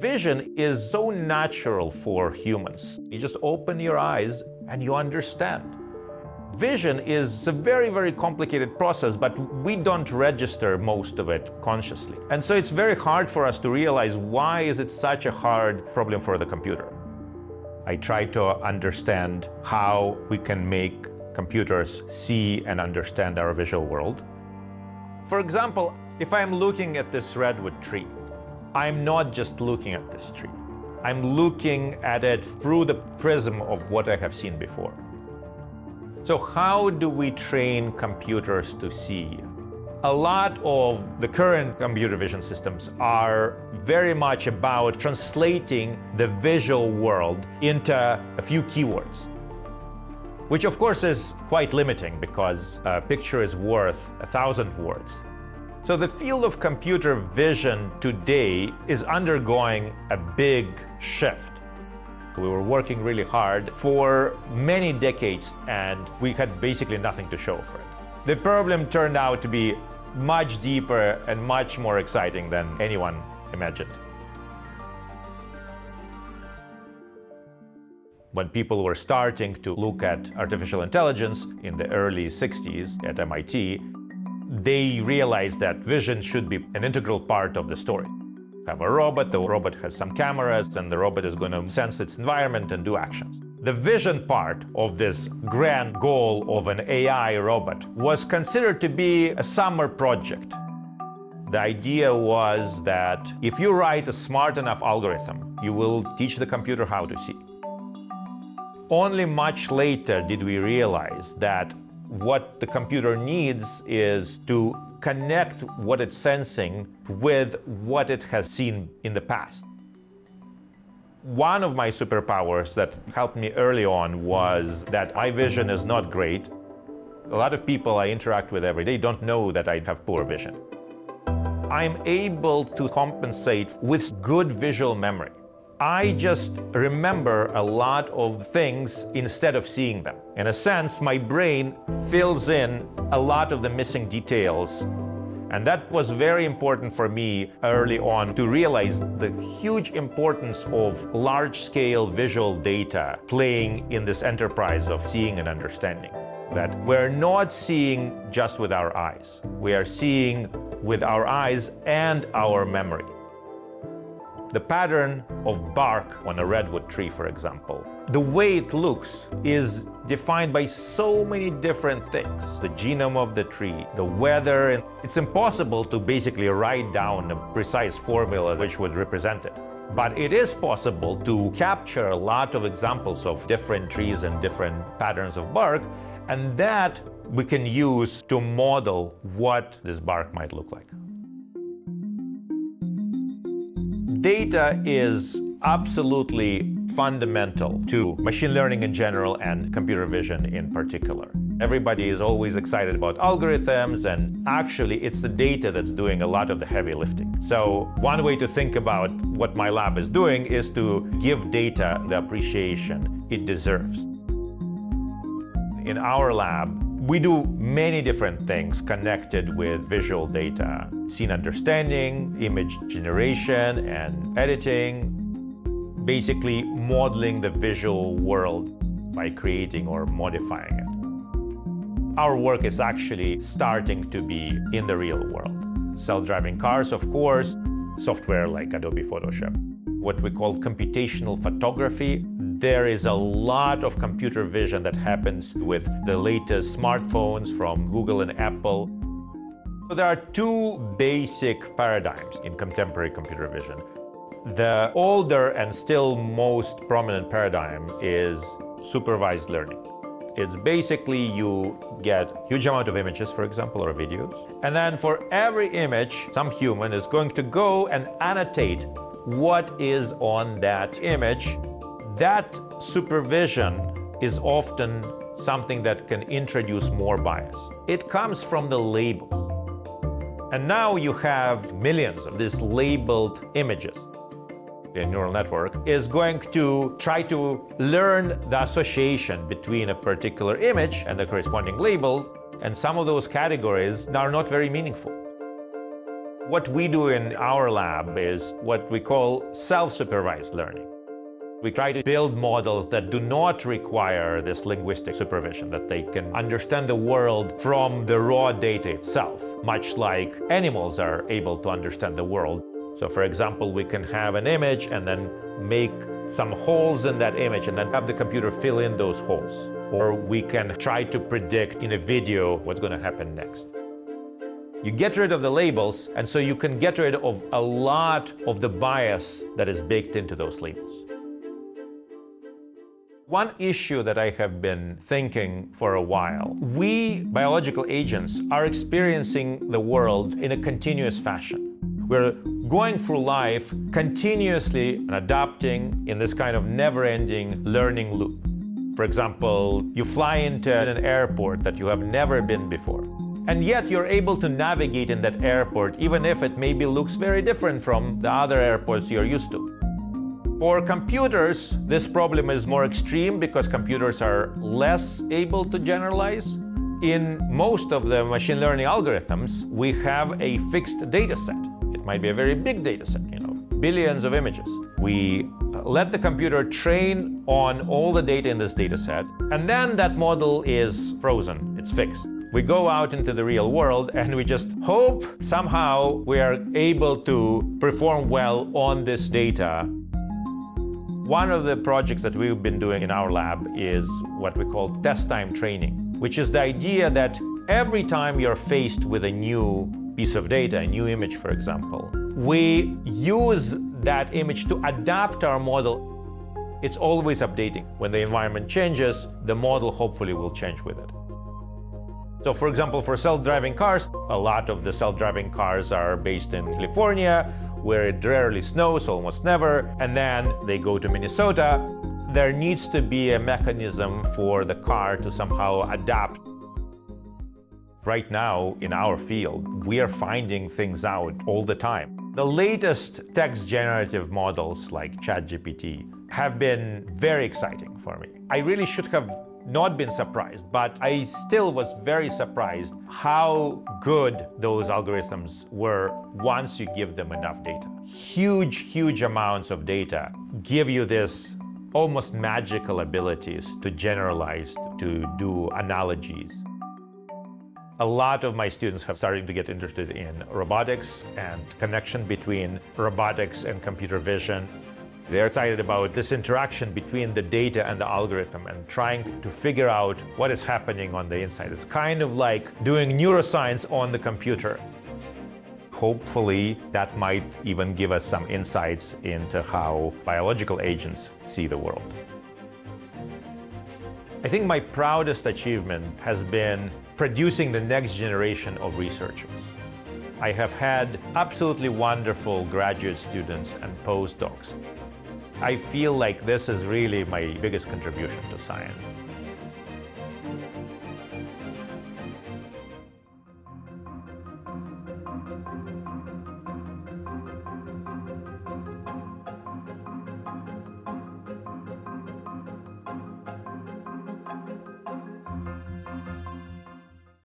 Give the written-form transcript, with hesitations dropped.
Vision is so natural for humans. You just open your eyes and you understand. Vision is a very, very complicated process, but we don't register most of it consciously. And so it's very hard for us to realize why is it such a hard problem for the computer. I try to understand how we can make computers see and understand our visual world. For example, if I'm looking at this redwood tree, I'm not just looking at this tree. I'm looking at it through the prism of what I have seen before. So how do we train computers to see? A lot of the current computer vision systems are very much about translating the visual world into a few keywords, which of course is quite limiting because a picture is worth 1,000 words. So the field of computer vision today is undergoing a big shift. We were working really hard for many decades, and we had basically nothing to show for it. The problem turned out to be much deeper and much more exciting than anyone imagined. When people were starting to look at artificial intelligence in the early 60s at MIT, they realized that vision should be an integral part of the story. Have a robot, the robot has some cameras, and the robot is going to sense its environment and do actions. The vision part of this grand goal of an AI robot was considered to be a summer project. The idea was that if you write a smart enough algorithm, you will teach the computer how to see. Only much later did we realize that what the computer needs is to connect what it's sensing with what it has seen in the past. One of my superpowers that helped me early on was that my vision is not great. A lot of people I interact with every day don't know that I have poor vision. I'm able to compensate with good visual memory. I just remember a lot of things instead of seeing them. In a sense, my brain fills in a lot of the missing details. And that was very important for me early on to realize the huge importance of large-scale visual data playing in this enterprise of seeing and understanding. That we're not seeing just with our eyes. We are seeing with our eyes and our memory. The pattern of bark on a redwood tree, for example, the way it looks is defined by so many different things. The genome of the tree, the weather, and it's impossible to basically write down a precise formula which would represent it. But it is possible to capture a lot of examples of different trees and different patterns of bark, and that we can use to model what this bark might look like. Data is absolutely fundamental to machine learning in general and computer vision in particular. Everybody is always excited about algorithms, and actually it's the data that's doing a lot of the heavy lifting. So one way to think about what my lab is doing is to give data the appreciation it deserves. In our lab, we do many different things connected with visual data. Scene understanding, image generation, and editing. Basically modeling the visual world by creating or modifying it. Our work is actually starting to be in the real world. Self-driving cars, of course, software like Adobe Photoshop. What we call computational photography. There is a lot of computer vision that happens with the latest smartphones from Google and Apple. So there are two basic paradigms in contemporary computer vision. The older and still most prominent paradigm is supervised learning. It's basically you get a huge amount of images, for example, or videos. And then for every image, some human is going to go and annotate what is on that image. That supervision is often something that can introduce more bias. It comes from the labels. And now you have millions of these labeled images. The neural network is going to try to learn the association between a particular image and the corresponding label, and some of those categories are not very meaningful. What we do in our lab is what we call self-supervised learning. We try to build models that do not require this linguistic supervision, that they can understand the world from the raw data itself, much like animals are able to understand the world. So, for example, we can have an image and then make some holes in that image and then have the computer fill in those holes. Or we can try to predict in a video what's going to happen next. You get rid of the labels, and so you can get rid of a lot of the bias that is baked into those labels. One issue that I have been thinking for a while, we biological agents are experiencing the world in a continuous fashion. We're going through life continuously adapting in this kind of never-ending learning loop. For example, you fly into an airport that you have never been before. And yet you're able to navigate in that airport, even if it maybe looks very different from the other airports you're used to. For computers, this problem is more extreme because computers are less able to generalize. In most of the machine learning algorithms, we have a fixed data set. It might be a very big data set, billions of images. We let the computer train on all the data in this data set, and then that model is frozen, it's fixed. We go out into the real world and we just hope somehow we are able to perform well on this data. One of the projects that we've been doing in our lab is what we call test time training, which is the idea that every time you're faced with a new piece of data, a new image, for example, we use that image to adapt our model. It's always updating. When the environment changes, the model hopefully will change with it. So, for example, for self-driving cars, a lot of the self-driving cars are based in California, where it rarely snows, almost never, and then they go to Minnesota. There needs to be a mechanism for the car to somehow adapt. Right now, in our field, we are finding things out all the time. The latest text generative models like ChatGPT have been very exciting for me. I really should have not been surprised, but I still was very surprised how good those algorithms were once you give them enough data. Huge, huge amounts of data give you this almost magical abilities to generalize, to do analogies. A lot of my students have started to get interested in robotics and connection between robotics and computer vision. They're excited about this interaction between the data and the algorithm and trying to figure out what is happening on the inside. It's kind of like doing neuroscience on the computer. Hopefully, that might even give us some insights into how biological agents see the world. I think my proudest achievement has been producing the next generation of researchers. I have had absolutely wonderful graduate students and postdocs. I feel like this is really my biggest contribution to science.